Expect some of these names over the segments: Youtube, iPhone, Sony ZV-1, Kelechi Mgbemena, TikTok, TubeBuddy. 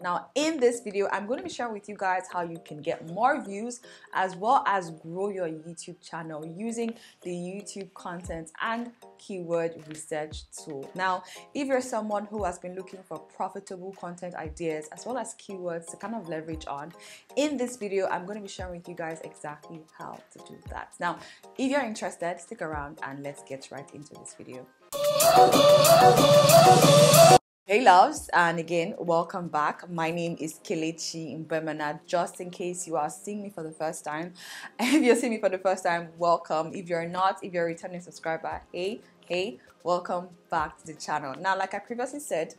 Now in this video, I'm going to be sharing with you guys how you can get more views as well as grow your YouTube channel using the YouTube content and keyword research tool. Now, if you're someone who has been looking for profitable content ideas as well as keywords to kind of leverage on, in this video, I'm going to be sharing with you guys exactly how to do that. Now, if you're interested, stick around and let's get right into this video. Hey loves, and again, welcome back. My name is Kelechi Mgbemena. Just in case you are seeing me for the first time, if you're seeing me for the first time, welcome. If you're not, if you're a returning subscriber, hey, welcome back to the channel. Now, like I previously said,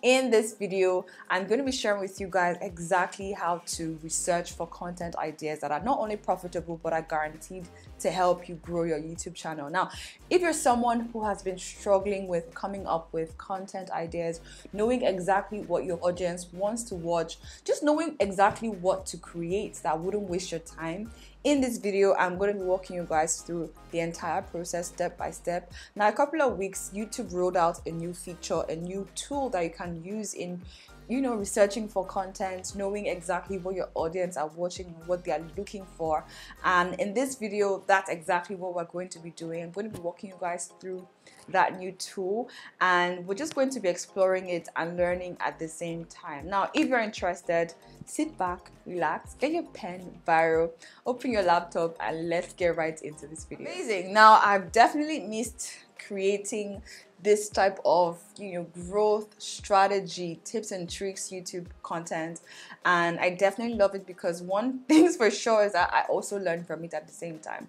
in this video, I'm going to be sharing with you guys exactly how to research for content ideas that are not only profitable but are guaranteed to help you grow your YouTube channel. Now, if you're someone who has been struggling with coming up with content ideas, knowing exactly what your audience wants to watch, just knowing exactly what to create that wouldn't waste your time, in this video, I'm going to be walking you guys through the entire process step by step. Now, a couple of weeks, YouTube rolled out a new feature, a new tool that you can use in, you know, researching for content, knowing exactly what your audience are watching and what they are looking for. And in this video, that's exactly what we're going to be doing. I'm going to be walking you guys through that new tool, and we're just going to be exploring it and learning at the same time. Now, if you're interested, sit back, relax, get your pen, biro, open your laptop, and let's get right into this video. Amazing. Now, I've definitely missed creating this type of, you know, growth strategy, tips and tricks YouTube content, and I definitely love it because one thing's for sure is that I also learn from it at the same time.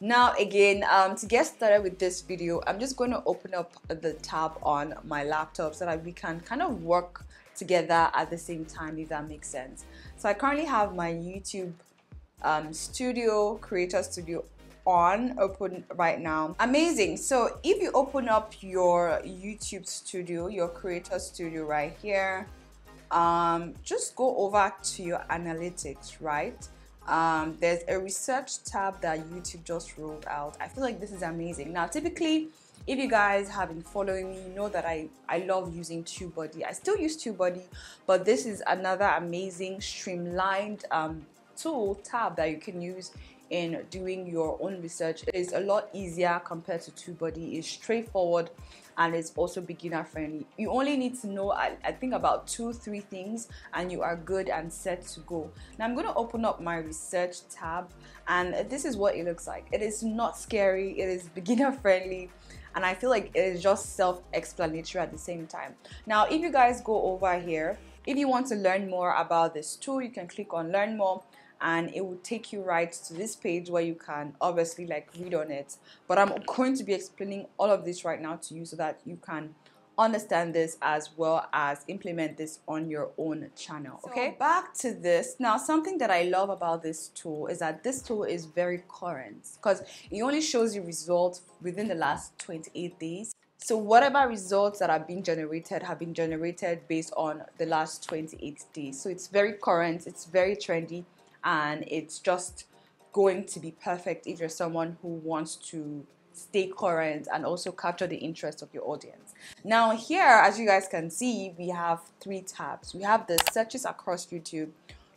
Now again, to get started with this video, I'm just going to open up the tab on my laptop so that we can kind of work together at the same time, if that makes sense. So I currently have my YouTube creator studio open right now. Amazing. So if you open up your YouTube studio, your creator studio right here, just go over to your analytics, right? There's a research tab that YouTube just rolled out. I feel like this is amazing. Now, typically, if you guys have been following me, you know that I love using TubeBuddy. I still use TubeBuddy, but this is another amazing streamlined tool tab that you can use in doing your own research. It's a lot easier compared to TubeBuddy. It's straightforward and it's also beginner friendly. You only need to know, I think, about 2-3 things and you are good and set to go. Now I'm going to open up my research tab, and this is what it looks like. It is not scary, it is beginner friendly, and I feel like it is just self-explanatory at the same time. Now if you guys go over here, if you want to learn more about this tool, you can click on learn more, and it will take you right to this page where you can obviously like read on it. But I'm going to be explaining all of this right now to you so that you can understand this as well as implement this on your own channel. Okay, so back to this. Now something that I love about this tool is that this tool is very current because it only shows you results within the last 28 days. So whatever results that have been generated based on the last 28 days. So it's very current, it's very trendy, and it's just going to be perfect if you're someone who wants to stay current and also capture the interest of your audience. Now here, as you guys can see, we have 3 tabs. We have the searches across YouTube,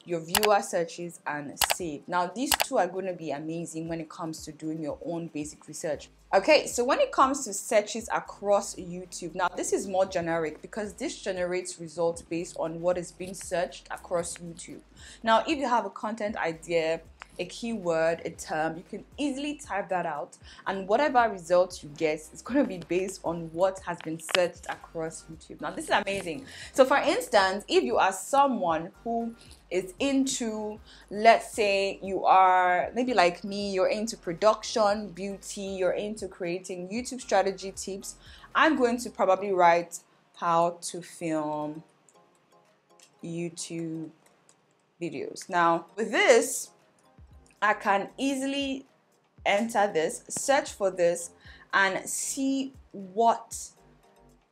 your viewer searches, and save. Now these two are going to be amazing when it comes to doing your own basic research. Okay, so when it comes to searches across YouTube, now this is more generic because this generates results based on what is being searched across YouTube. Now if you have a content idea, a keyword, a term, you can easily type that out, and whatever results you get is going to be based on what has been searched across YouTube. Now this is amazing. So for instance, if you are someone who is into, let's say you are maybe like me, you're into production, beauty, you're into creating YouTube strategy tips, I'm going to probably write how to film YouTube videos. Now with this, I can easily enter this, search for this, and see what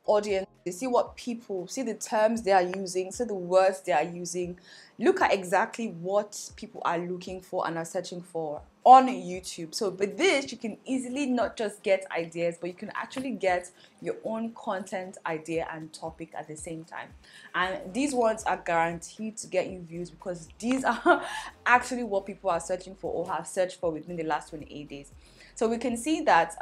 audience, see what people, see the terms they are using, see the words they are using. Look at exactly what people are looking for and are searching for on YouTube. So with this, you can easily not just get ideas, but you can actually get your own content idea and topic at the same time. And these ones are guaranteed to get you views because these are actually what people are searching for or have searched for within the last 28 days. So we can see that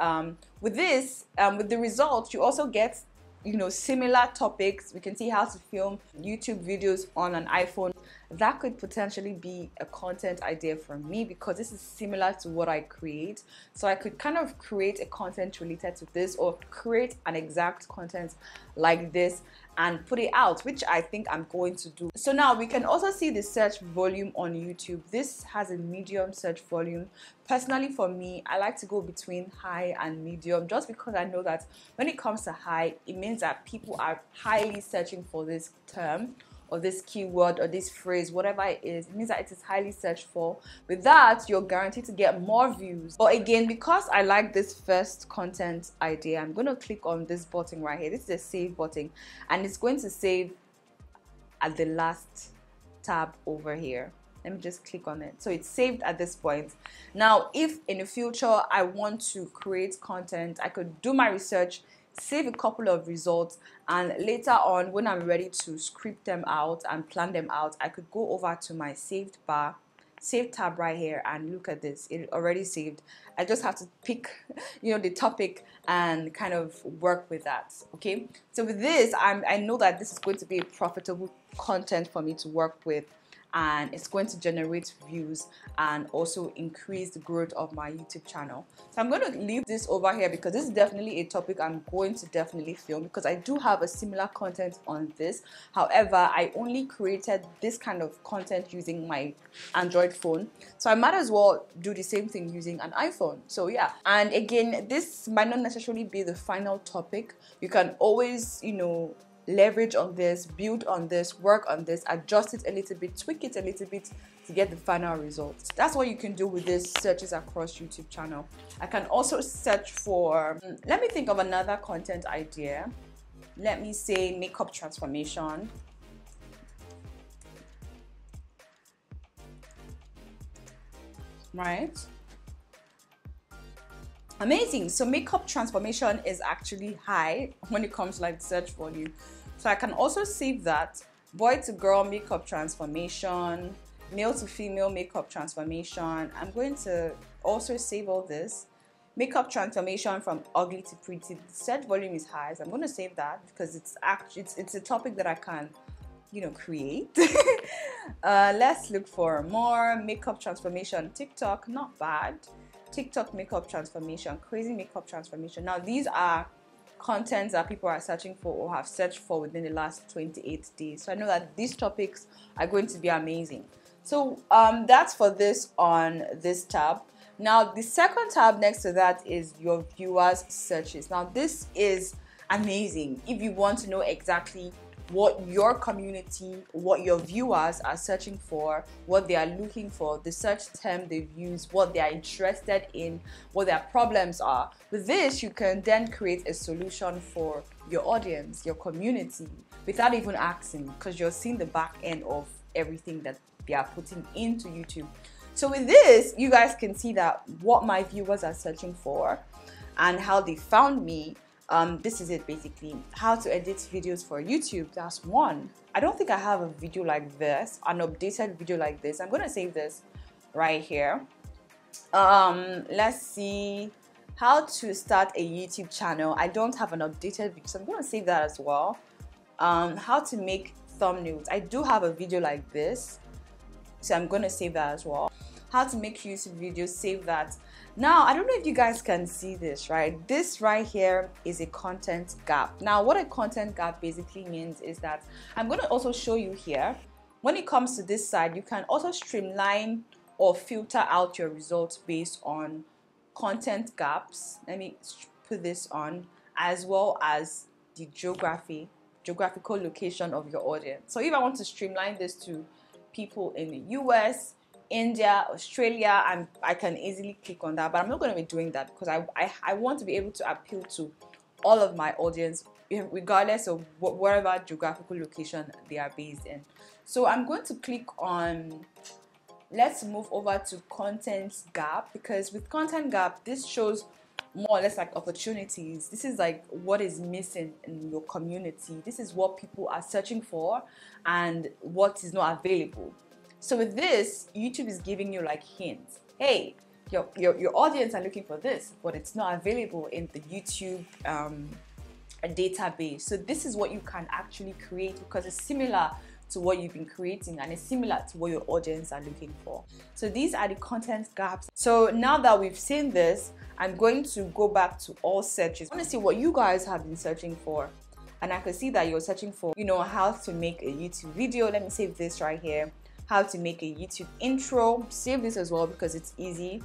with this, with the results, you also get, you know, similar topics. We can see how to film YouTube videos on an iPhone. That could potentially be a content idea for me because this is similar to what I create. So I could kind of create a content related to this or create an exact content like this and put it out, which I think I'm going to do. So now we can also see the search volume on YouTube. This has a medium search volume. Personally for me, I like to go between high and medium just because I know that when it comes to high, it means that people are highly searching for this term or this keyword or this phrase, whatever it is. It means that it is highly searched for. With that, you're guaranteed to get more views. But again, because I like this first content idea, I'm going to click on this button right here. This is the save button, and it's going to save at the last tab over here. Let me just click on it. So it's saved at this point. Now, if in the future I want to create content, I could do my research, save a couple of results, and later on when I'm ready to script them out and plan them out, I could go over to my saved bar, save tab right here, and look at this. It already saved. I just have to pick, you know, the topic and kind of work with that. Okay, so with this, I know that this is going to be profitable content for me to work with, and it's going to generate views and also increase the growth of my YouTube channel. So I'm going to leave this over here because this is definitely a topic I'm going to definitely film because I do have a similar content on this. However, I only created this kind of content using my Android phone, so I might as well do the same thing using an iPhone. So yeah, and again, this might not necessarily be the final topic. You can always, you know, leverage on this, build on this, work on this, adjust it a little bit, tweak it a little bit to get the final results. That's what you can do with these searches across YouTube channel. I can also search for, let me think of another content idea. Let me say makeup transformation. Right? Amazing. So makeup transformation is actually high when it comes to like search volume. So I can also save that. Boy to girl makeup transformation, male to female makeup transformation. I'm going to also save all this. Makeup transformation from ugly to pretty. The search volume is high, so I'm going to save that because it's actually it's a topic that I can, you know, create. Let's look for more makeup transformation. TikTok, not bad. TikTok makeup transformation, crazy makeup transformation. Now these are contents that people are searching for or have searched for within the last 28 days. So I know that these topics are going to be amazing. So that's for this on this tab. Now the second tab next to that is your viewers' searches. Now this is amazing if you want to know exactly what your community, what your viewers are searching for, what they are looking for, the search term they've used, what they are interested in, what their problems are. With this, you can then create a solution for your audience, your community, without even asking, because you're seeing the back end of everything that they are putting into YouTube. So with this, you guys can see that what my viewers are searching for and how they found me. This is it basically. How to edit videos for YouTube, that's one. I don't think I have a video like this, an updated video like this. I'm gonna save this right here. Let's see, how to start a YouTube channel. I don't have an updated video, so I'm gonna save that as well. How to make thumbnails. I do have a video like this, so I'm gonna save that as well. How to make YouTube videos, save that. Now, I don't know if you guys can see this, right? This right here is a content gap. Now, what a content gap basically means is that I'm going to also show you here. When it comes to this side, you can also streamline or filter out your results based on content gaps. Let me put this on, as well as the geographical location of your audience. So if I want to streamline this to people in the US, India, Australia, and I can easily click on that, but I'm not going to be doing that because I want to be able to appeal to all of my audience regardless of whatever geographical location they are based in. So I'm going to click on, let's move over to content gap, because with content gap, this shows more or less like opportunities. This is like what is missing in your community. This is what people are searching for and what is not available. So with this, YouTube is giving you like hints. Hey, your audience are looking for this, but it's not available in the YouTube database. So this is what you can actually create, because it's similar to what you've been creating and it's similar to what your audience are looking for. So these are the content gaps. So now that we've seen this, I'm going to go back to all searches. I want to see what you guys have been searching for. And I can see that you're searching for, you know, how to make a YouTube video. Let me save this right here. How to make a YouTube intro. Save this as well because it's easy.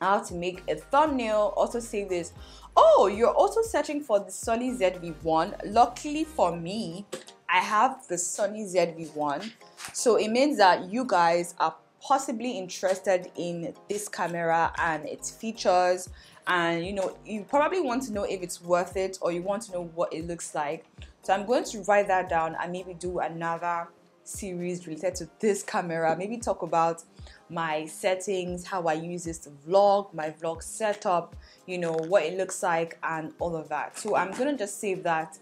How to make a thumbnail. Also save this. Oh, you're also searching for the Sony ZV-1. Luckily for me, I have the Sony ZV-1, so it means that you guys are possibly interested in this camera and its features, and you know, you probably want to know if it's worth it, or you want to know what it looks like. So I'm going to write that down and maybe do another series related to this camera. Maybe talk about my settings, how I use this to vlog, my vlog setup, you know, what it looks like and all of that. So I'm gonna just save that.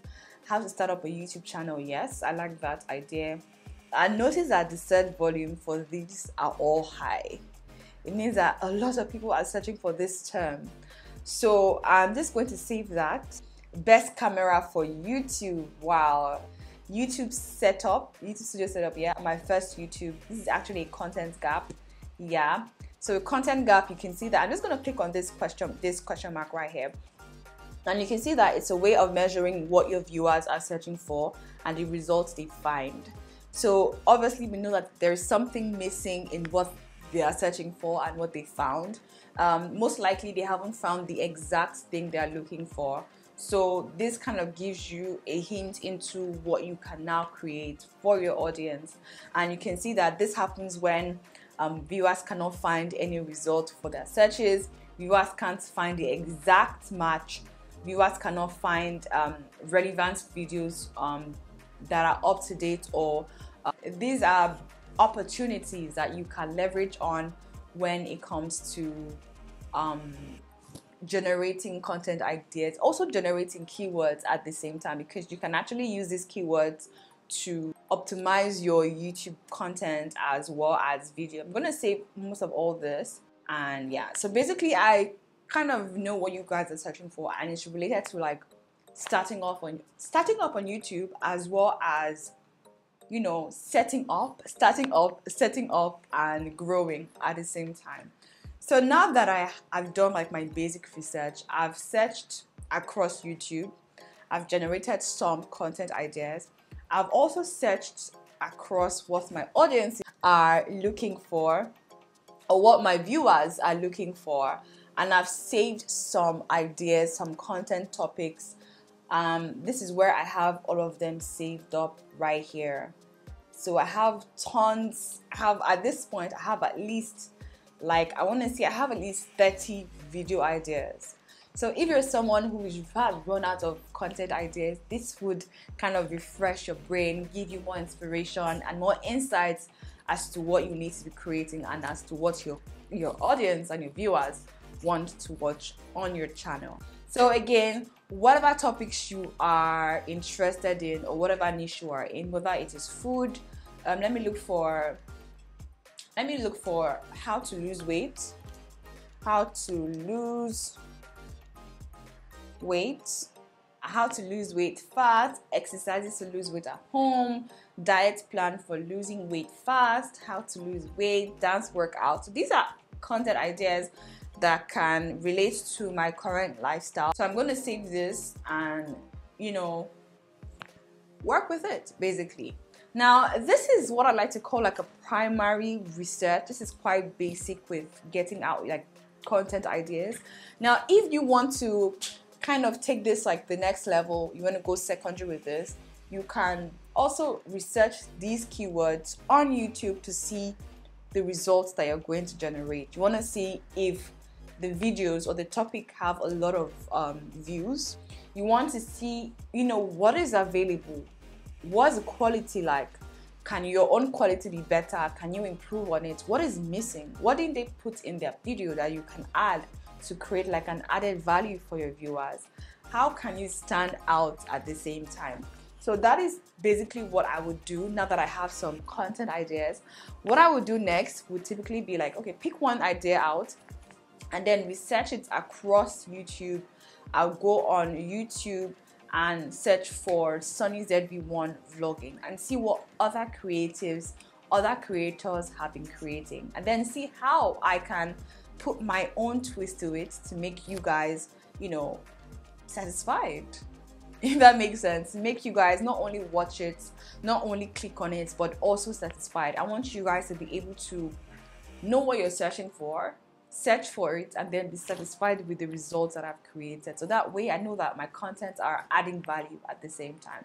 How to start up a YouTube channel. Yes, I like that idea. I noticed that the search volume for these are all high. It means that a lot of people are searching for this term. So I'm just going to save that. Best camera for YouTube. Wow. YouTube setup, YouTube studio setup. Yeah, my first YouTube. This is actually a content gap. Yeah. So content gap, you can see that. I'm just going to click on this question mark right here. And you can see that it's a way of measuring what your viewers are searching for and the results they find. So obviously we know that there's something missing in what they are searching for and what they found. Most likely they haven't found the exact thing they are looking for. So this kind of gives you a hint into what you can now create for your audience. And you can see that this happens when viewers cannot find any result for their searches. Viewers can't find the exact match. Viewers cannot find relevant videos that are up to date, or these are opportunities that you can leverage on when it comes to generating content ideas, also generating keywords at the same time, because you can actually use these keywords to optimize your YouTube content as well as video. I'm gonna save most of all this, and yeah, so basically I kind of know what you guys are searching for, and it's related to like starting up on YouTube, as well as, you know, setting up and growing at the same time. So now that I've done like my basic research, I've searched across YouTube, I've generated some content ideas, I've also searched across what my audience are looking for, or what my viewers are looking for. And I've saved some ideas, some content topics. This is where I have all of them saved up right here. So I have tons. At this point, I have at least, like, I want to say I have at least 30 video ideas. So if you're someone who has run out of content ideas, this would kind of refresh your brain, give you more inspiration and more insights as to what you need to be creating and as to what your audience and your viewers want to watch on your channel. So again, whatever topics you are interested in, or whatever niche you are in, whether it is food, let me look for how to lose weight, how to lose weight fast, exercises to lose weight at home, diet plan for losing weight fast, how to lose weight, dance workout. So these are content ideas that can relate to my current lifestyle. So I'm going to save this and, you know, work with it basically. Now, this is what I like to call like a primary research. This is quite basic with getting out like content ideas. Now, if you want to kind of take this like the next level, you want to go secondary with this, you can also research these keywords on YouTube to see the results that you're going to generate. You want to see if the videos or the topic have a lot of views. You want to see, you know, what is available, what's the quality like, can your own quality be better, can you improve on it, what is missing, what did they put in their video that you can add to create like an added value for your viewers, how can you stand out at the same time. So that is basically what I would do now that I have some content ideas. What I would do next would typically be like, okay, pick one idea out and then research it across YouTube. I'll go on YouTube and search for Sony ZV-1 vlogging and see what other creatives, other creators have been creating, and then see how I can put my own twist to it to make you guys, you know, satisfied. If that makes sense, make you guys not only watch it, not only click on it, but also satisfied. I want you guys to be able to know what you're searching for, search for it, and then be satisfied with the results that I've created. So that way I know that my contents are adding value at the same time.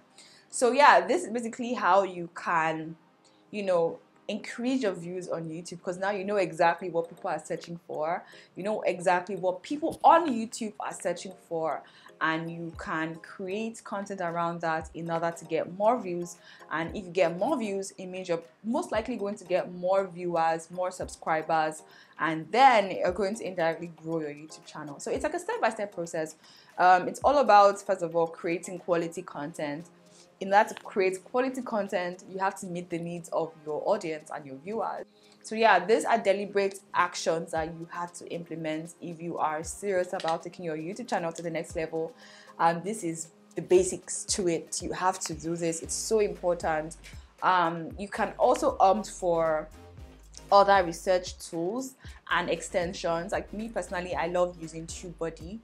So yeah, this is basically how you can, you know, increase your views on YouTube, because now you know exactly what people are searching for, you know exactly what people on YouTube are searching for, and you can create content around that in order to get more views. And if you get more views, it means you're most likely going to get more viewers, more subscribers, and then you're going to indirectly grow your YouTube channel. So it's like a step-by-step process. It's all about, first of all, creating quality content. In order to create quality content, you have to meet the needs of your audience and your viewers. So yeah, these are deliberate actions that you have to implement if you are serious about taking your YouTube channel to the next level. And this is the basics to it. You have to do this. It's so important. You can also opt for other research tools and extensions. Like me personally, I love using TubeBuddy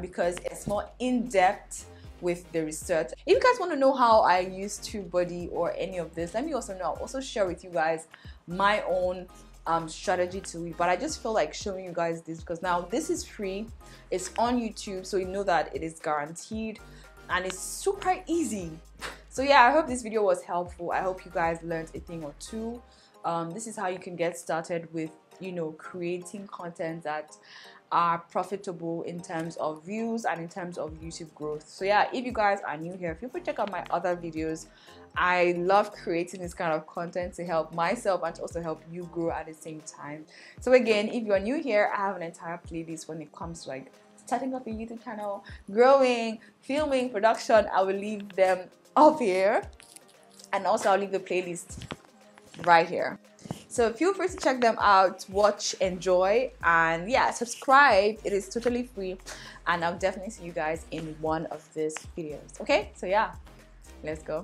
because it's more in-depth with the research. If you guys want to know how I use TubeBuddy or any of this, let me also know. I'll also share with you guys my own strategy to it, but I just feel like showing you guys this because now this is free, it's on YouTube, so you know that it is guaranteed and it's super easy. So yeah, I hope this video was helpful. I hope you guys learned a thing or two. This is how you can get started with, you know, creating content that are profitable in terms of views and in terms of YouTube growth. So yeah, if you guys are new here, feel free to check out my other videos. I love creating this kind of content to help myself and to also help you grow at the same time. So again, if you're new here, I have an entire playlist when it comes to like starting up a YouTube channel, growing, filming, production. I will leave them up here, and also I'll leave the playlist right here. So feel free to check them out, watch, enjoy, and yeah, subscribe. It is totally free, and I'll definitely see you guys in one of these videos, okay? So yeah, let's go.